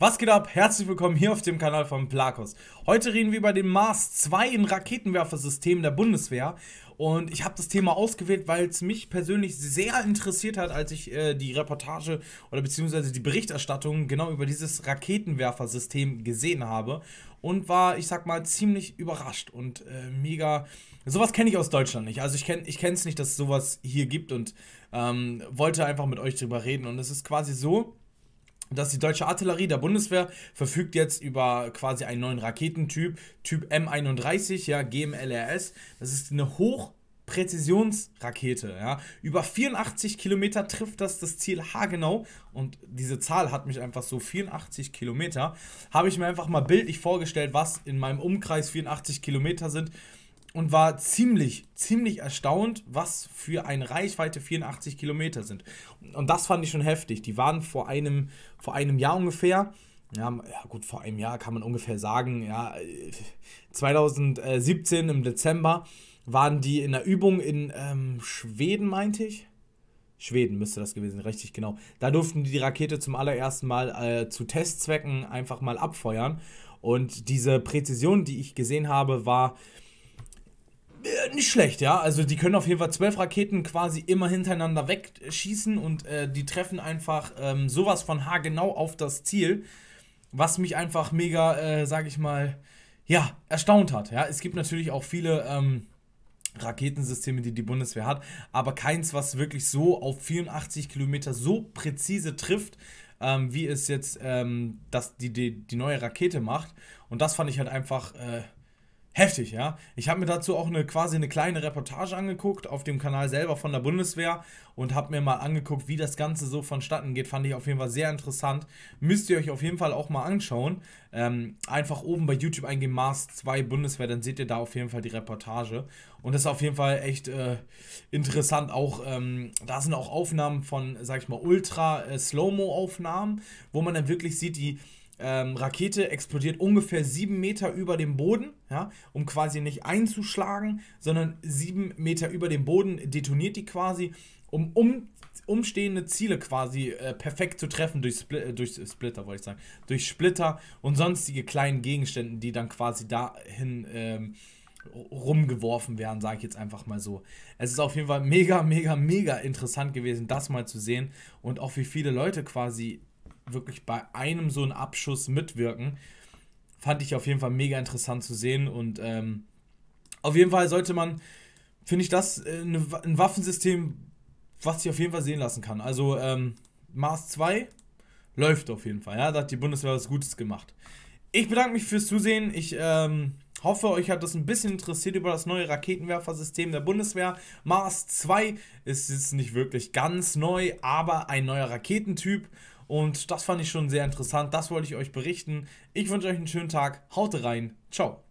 Was geht ab? Herzlich willkommen hier auf dem Kanal von Plakos. Heute reden wir über den Mars 2 im Raketenwerfersystem der Bundeswehr. Und ich habe das Thema ausgewählt, weil es mich persönlich sehr interessiert hat, als ich die Reportage oder beziehungsweise die Berichterstattung genau über dieses Raketenwerfersystem gesehen habe. Und war, ich sag mal, ziemlich überrascht und mega... Sowas kenne ich aus Deutschland nicht. Also ich kenne es nicht, dass es sowas hier gibt und wollte einfach mit euch drüber reden. Und es ist quasi so... dass die deutsche Artillerie der Bundeswehr verfügt jetzt über quasi einen neuen Raketentyp, Typ M31, ja, GMLRS. Das ist eine Hochpräzisionsrakete, ja. Über 84 Kilometer trifft das Ziel haargenau. Und diese Zahl hat mich einfach so, 84 Kilometer, habe ich mir einfach mal bildlich vorgestellt, was in meinem Umkreis 84 Kilometer sind. Und war ziemlich erstaunt, was für eine Reichweite 84 Kilometer sind. Und das fand ich schon heftig. Die waren vor einem Jahr ungefähr, ja gut, vor einem Jahr kann man ungefähr sagen, ja, 2017 im Dezember waren die in der Übung in Schweden, meinte ich. Schweden müsste das gewesen, richtig, genau. Da durften die Rakete zum allerersten Mal zu Testzwecken einfach mal abfeuern. Und diese Präzision, die ich gesehen habe, war... nicht schlecht, ja. Also die können auf jeden Fall 12 Raketen quasi immer hintereinander wegschießen und die treffen einfach sowas von haargenau auf das Ziel, was mich einfach mega, sag ich mal, ja, erstaunt hat. Ja, es gibt natürlich auch viele Raketensysteme, die die Bundeswehr hat, aber keins, was wirklich so auf 84 Kilometer so präzise trifft, wie es jetzt die neue Rakete macht. Und das fand ich halt einfach... heftig, ja. Ich habe mir dazu auch quasi eine kleine Reportage angeguckt auf dem Kanal selber von der Bundeswehr und habe mir mal angeguckt, wie das Ganze so vonstatten geht. Fand ich auf jeden Fall sehr interessant. Müsst ihr euch auf jeden Fall auch mal anschauen. Einfach oben bei YouTube eingeben, Mars 2 Bundeswehr, dann seht ihr da auf jeden Fall die Reportage. Und das ist auf jeden Fall echt interessant. Auch da sind auch Aufnahmen von, sag ich mal, Ultra-Slow-Mo-Aufnahmen, wo man dann wirklich sieht, die... Rakete explodiert ungefähr 7 Meter über dem Boden, ja, um quasi nicht einzuschlagen, sondern 7 Meter über dem Boden detoniert die quasi, um umstehende Ziele quasi perfekt zu treffen durch Splitter und sonstige kleinen Gegenstände, die dann quasi dahin rumgeworfen werden, sage ich jetzt einfach mal so. Es ist auf jeden Fall mega interessant gewesen, das mal zu sehen und auch wie viele Leute quasi wirklich bei einem so einen Abschuss mitwirken, fand ich auf jeden Fall mega interessant zu sehen und auf jeden Fall sollte man, finde ich, das ein Waffensystem, was sich auf jeden Fall sehen lassen kann. Also Mars 2 läuft auf jeden Fall, ja, da hat die Bundeswehr was Gutes gemacht. Ich bedanke mich fürs Zusehen, ich hoffe, euch hat das ein bisschen interessiert über das neue Raketenwerfersystem der Bundeswehr. Mars 2 ist jetzt nicht wirklich ganz neu, aber ein neuer Raketentyp. Und das fand ich schon sehr interessant. Das wollte ich euch berichten. Ich wünsche euch einen schönen Tag. Haut rein. Ciao.